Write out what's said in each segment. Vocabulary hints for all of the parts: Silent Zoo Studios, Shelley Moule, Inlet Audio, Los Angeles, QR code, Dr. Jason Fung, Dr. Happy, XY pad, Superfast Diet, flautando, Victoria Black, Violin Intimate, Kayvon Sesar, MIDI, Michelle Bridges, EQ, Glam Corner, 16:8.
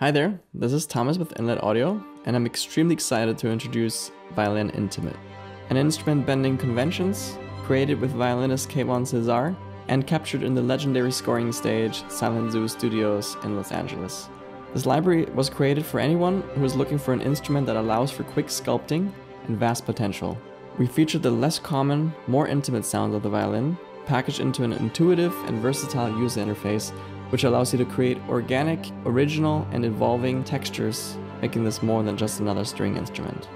Hi there, this is Thomas with Inlet Audio, and I'm extremely excited to introduce Violin Intimate, an instrument bending conventions created with violinist Kayvon Sesar and captured in the legendary scoring stage Silent Zoo Studios in Los Angeles. This library was created for anyone who is looking for an instrument that allows for quick sculpting and vast potential. We featured the less common, more intimate sounds of the violin, packaged into an intuitive and versatile user interface which allows you to create organic, original, and evolving textures, making this more than just another string instrument.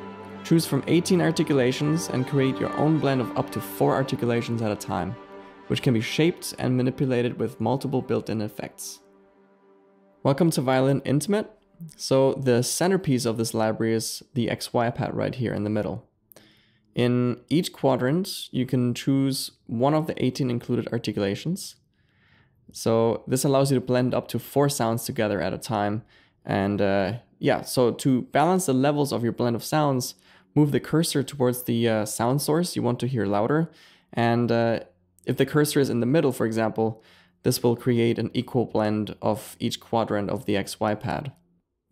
Choose from 18 articulations and create your own blend of up to 4 articulations at a time, which can be shaped and manipulated with multiple built-in effects. Welcome to Violin Intimate. So the centerpiece of this library is the XY pad right here in the middle. In each quadrant, you can choose one of the 18 included articulations. So this allows you to blend up to 4 sounds together at a time. And so to balance the levels of your blend of sounds, move the cursor towards the sound source you want to hear louder. And if the cursor is in the middle, for example, this will create an equal blend of each quadrant of the XY pad.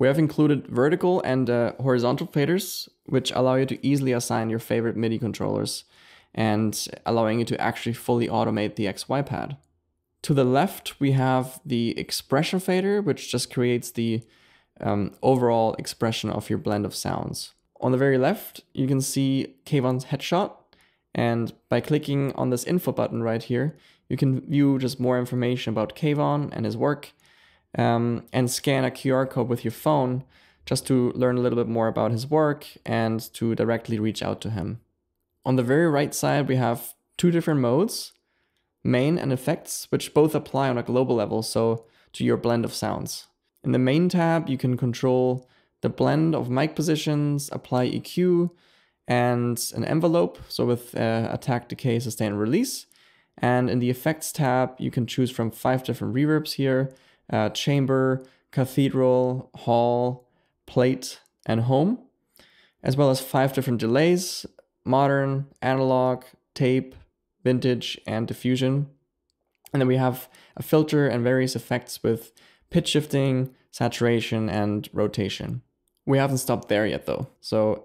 We have included vertical and horizontal faders, which allow you to easily assign your favorite MIDI controllers and allowing you to actually fully automate the XY pad. To the left, we have the expression fader, which just creates the overall expression of your blend of sounds. On the very left, you can see Kayvon's headshot. And by clicking on this info button right here, you can view just more information about Kayvon and his work and scan a QR code with your phone just to learn a little bit more about his work and to directly reach out to him. On the very right side, we have 2 different modes. Main and effects, which both apply on a global level, so to your blend of sounds. In the main tab, you can control the blend of mic positions, apply EQ, and an envelope, so with attack, decay, sustain, release. And in the effects tab, you can choose from 5 different reverbs here, chamber, cathedral, hall, plate, and home, as well as 5 different delays, modern, analog, tape, vintage, and diffusion. And then we have a filter and various effects with pitch shifting, saturation, and rotation. We haven't stopped there yet though. So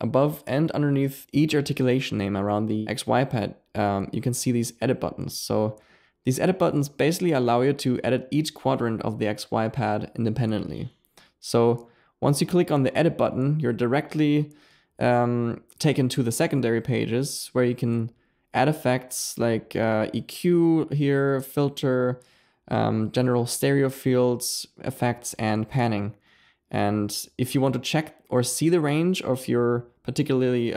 above and underneath each articulation name around the XY pad, you can see these edit buttons. So these edit buttons basically allow you to edit each quadrant of the XY pad independently. So once you click on the edit button, you're directly taken to the secondary pages where you can add effects like EQ here, filter, general stereo fields, effects, and panning. And if you want to check or see the range of your particularly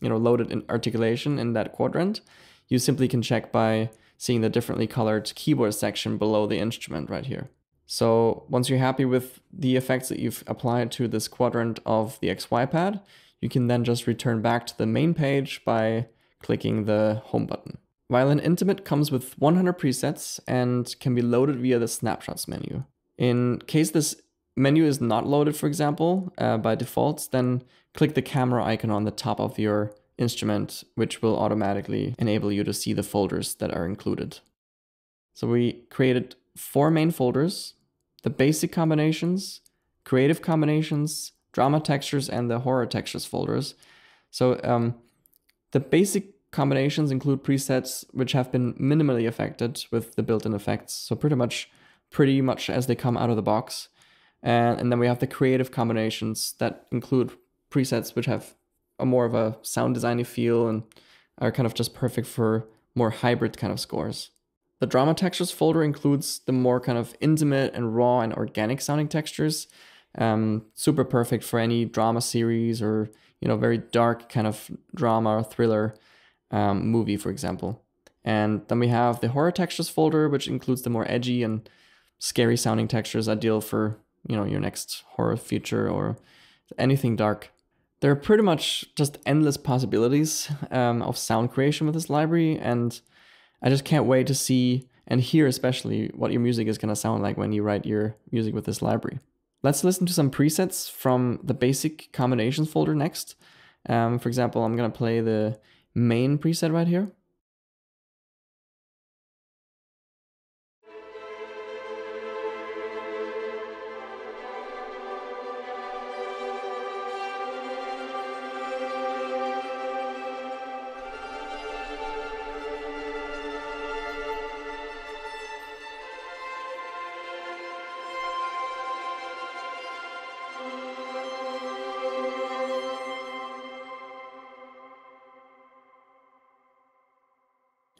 loaded in articulation in that quadrant, you simply can check by seeing the differently colored keyboard section below the instrument right here. So once you're happy with the effects that you've applied to this quadrant of the XY pad, you can then just return back to the main page by clicking the home button. Violin Intimate comes with 100 presets and can be loaded via the snapshots menu. In case this menu is not loaded, for example, by default, then click the camera icon on the top of your instrument, which will automatically enable you to see the folders that are included. So we created 4 main folders: the basic combinations, creative combinations, drama textures, and the horror textures folders. So the basic combinations include presets which have been minimally affected with the built-in effects, so pretty much as they come out of the box. And then we have the creative combinations that include presets which have more of a sound design-y feel and are kind of just perfect for more hybrid kind of scores. The drama textures folder includes the more kind of intimate and raw and organic sounding textures, super perfect for any drama series or very dark kind of drama or thriller movie, for example. And then we have the horror textures folder, which includes the more edgy and scary sounding textures ideal for your next horror feature or anything dark. There are pretty much just endless possibilities of sound creation with this library, and I just can't wait to see and hear especially what your music is going to sound like when you write your music with this library. Let's listen to some presets from the basic combinations folder next. For example, I'm going to play the main preset right here.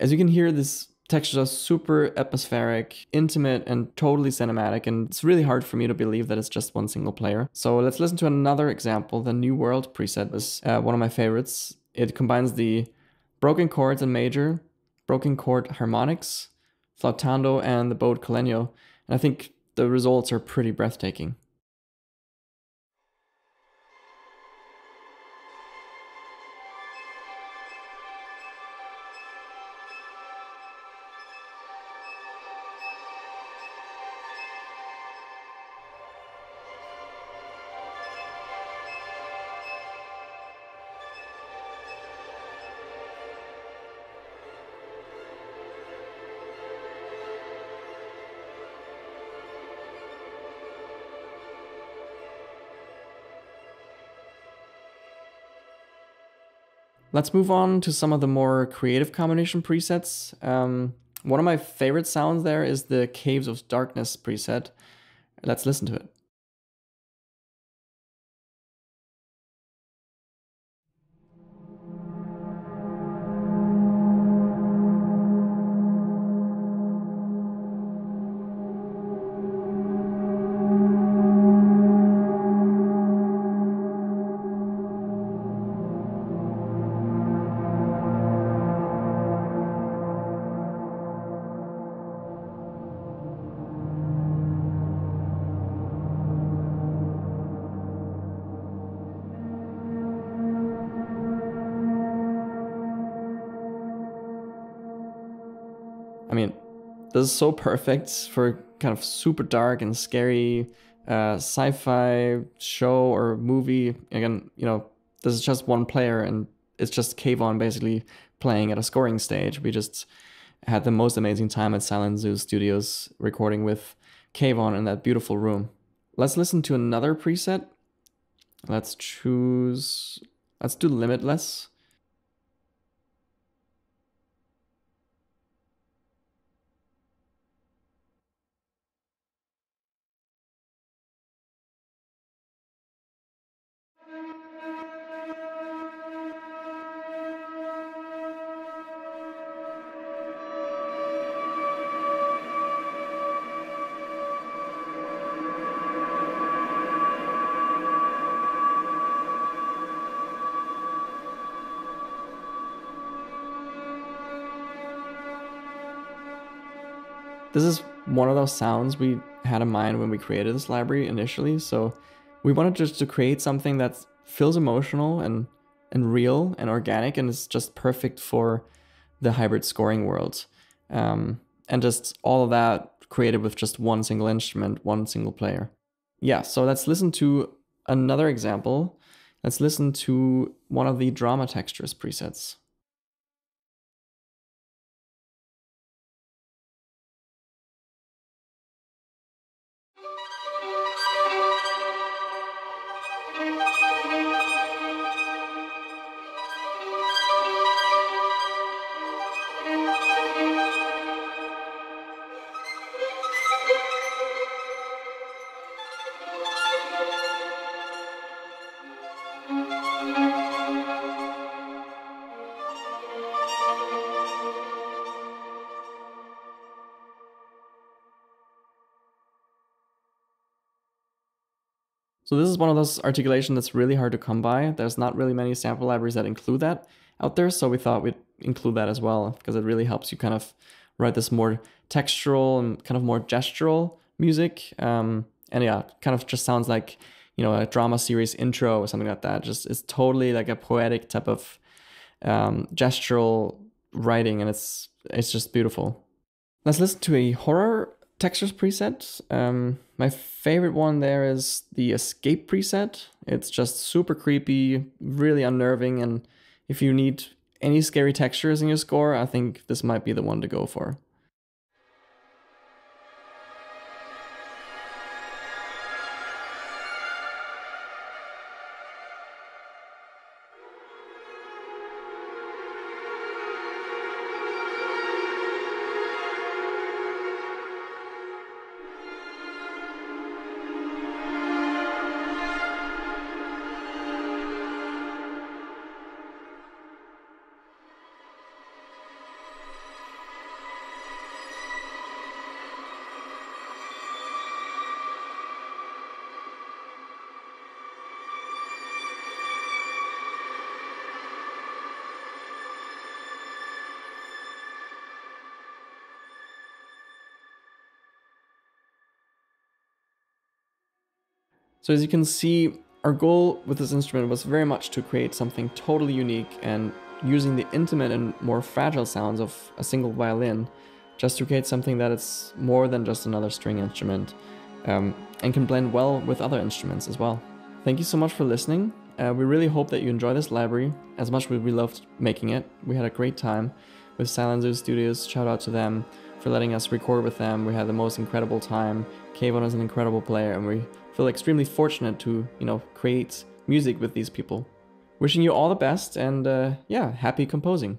As you can hear, this textures are super atmospheric, intimate, and totally cinematic, and it's really hard for me to believe that it's just one single player. So let's listen to another example. The New World preset is one of my favorites. It combines the broken chords in major, broken chord harmonics, flautando, and the bowed clegno, and I think the results are pretty breathtaking. Let's move on to some of the more creative combination presets. One of my favorite sounds there is the Caves of Darkness preset. Let's listen to it. I mean, this is so perfect for kind of super dark and scary sci-fi show or movie. Again, you know, this is just one player and it's just Kayvon basically playing at a scoring stage. We just had the most amazing time at Silent Zoo Studios recording with Kayvon in that beautiful room. Let's listen to another preset. Let's do Limitless. This is one of those sounds we had in mind when we created this library initially. So we wanted just to create something that feels emotional and real and organic, and is just perfect for the hybrid scoring world. And just all of that created with just one single instrument, one single player. Yeah, so let's listen to another example. Let's listen to one of the Drama Textures presets. So this is one of those articulation that's really hard to come by. There's not really many sample libraries that include that out there, so we thought we'd include that as well, because it really helps you kind of write this more textural and kind of more gestural music. And yeah, kind of just sounds like, you know, a drama series intro or something like that. Just it's totally like a poetic type of gestural writing, and it's just beautiful. Let's listen to a horror textures preset. My favorite one there is the Escape preset. It's just super creepy, really unnerving, and if you need any scary textures in your score, I think this might be the one to go for. So as you can see, our goal with this instrument was very much to create something totally unique and using the intimate and more fragile sounds of a single violin just to create something that is more than just another string instrument and can blend well with other instruments as well. Thank you so much for listening. We really hope that you enjoy this library as much as we loved making it. We had a great time with Silent Zoo Studios. Shout out to them for letting us record with them. We had the most incredible time. Kayvon is an incredible player and we feel extremely fortunate to, create music with these people. Wishing you all the best and yeah, happy composing.